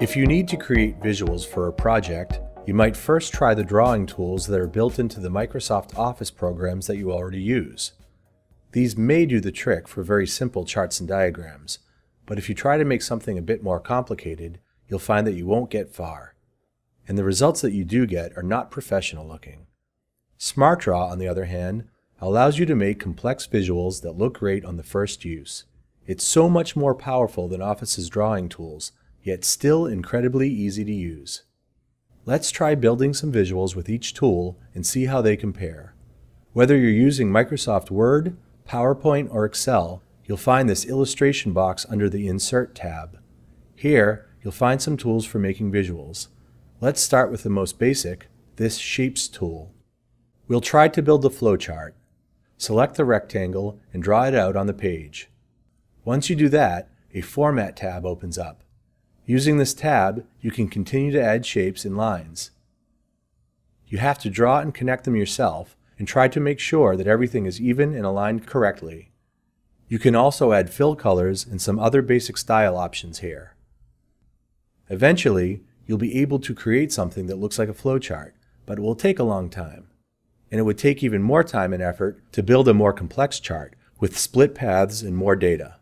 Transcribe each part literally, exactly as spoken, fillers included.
If you need to create visuals for a project, you might first try the drawing tools that are built into the Microsoft Office programs that you already use. These may do the trick for very simple charts and diagrams, but if you try to make something a bit more complicated, you'll find that you won't get far. And the results that you do get are not professional looking. SmartDraw, on the other hand, allows you to make complex visuals that look great on the first use. It's so much more powerful than Office's drawing tools, yet still incredibly easy to use. Let's try building some visuals with each tool and see how they compare. Whether you're using Microsoft Word, PowerPoint, or Excel, you'll find this illustration box under the Insert tab. Here, you'll find some tools for making visuals. Let's start with the most basic, this Shapes tool. We'll try to build a flowchart. Select the rectangle and draw it out on the page. Once you do that, a Format tab opens up. Using this tab, you can continue to add shapes and lines. You have to draw and connect them yourself and try to make sure that everything is even and aligned correctly. You can also add fill colors and some other basic style options here. Eventually, you'll be able to create something that looks like a flowchart, but it will take a long time. And it would take even more time and effort to build a more complex chart with split paths and more data.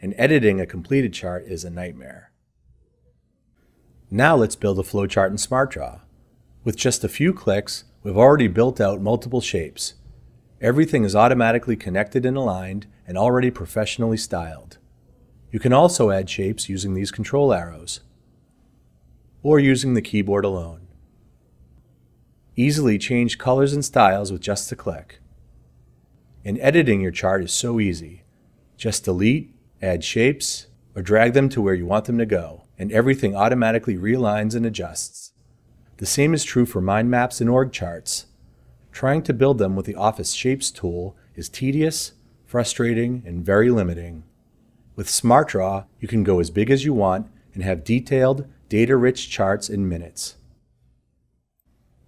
And editing a completed chart is a nightmare. Now let's build a flowchart in SmartDraw. With just a few clicks, we've already built out multiple shapes. Everything is automatically connected and aligned and already professionally styled. You can also add shapes using these control arrows or using the keyboard alone. Easily change colors and styles with just a click. And editing your chart is so easy. Just delete, add shapes, or drag them to where you want them to go, and everything automatically realigns and adjusts. The same is true for mind maps and org charts. Trying to build them with the Office Shapes tool is tedious, frustrating, and very limiting. With SmartDraw, you can go as big as you want and have detailed, data-rich charts in minutes.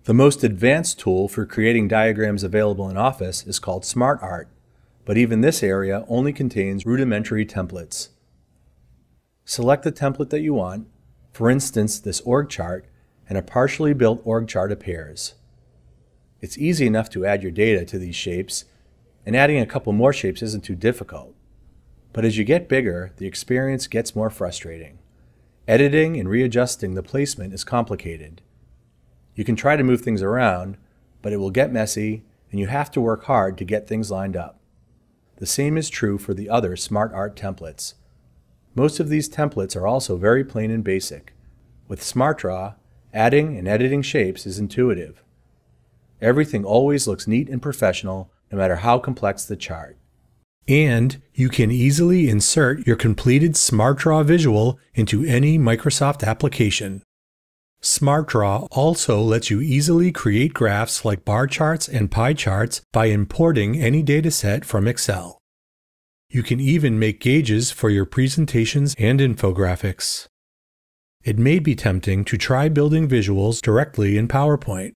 The most advanced tool for creating diagrams available in Office is called SmartArt, but even this area only contains rudimentary templates. Select the template that you want, for instance this org chart, and a partially built org chart appears. It's easy enough to add your data to these shapes, and adding a couple more shapes isn't too difficult. But as you get bigger, the experience gets more frustrating. Editing and readjusting the placement is complicated. You can try to move things around, but it will get messy, and you have to work hard to get things lined up. The same is true for the other SmartArt templates. Most of these templates are also very plain and basic. With SmartDraw, adding and editing shapes is intuitive. Everything always looks neat and professional, no matter how complex the chart. And you can easily insert your completed SmartDraw visual into any Microsoft application. SmartDraw also lets you easily create graphs like bar charts and pie charts by importing any dataset from Excel. You can even make gauges for your presentations and infographics. It may be tempting to try building visuals directly in PowerPoint,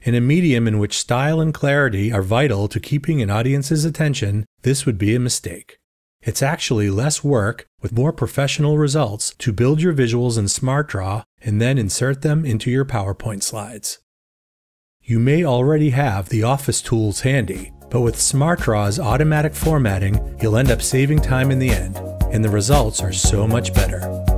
in a medium in which style and clarity are vital to keeping an audience's attention. This would be a mistake. It's actually less work with more professional results to build your visuals in SmartDraw and then insert them into your PowerPoint slides. You may already have the Office tools handy, but with SmartDraw's automatic formatting, you'll end up saving time in the end, and the results are so much better.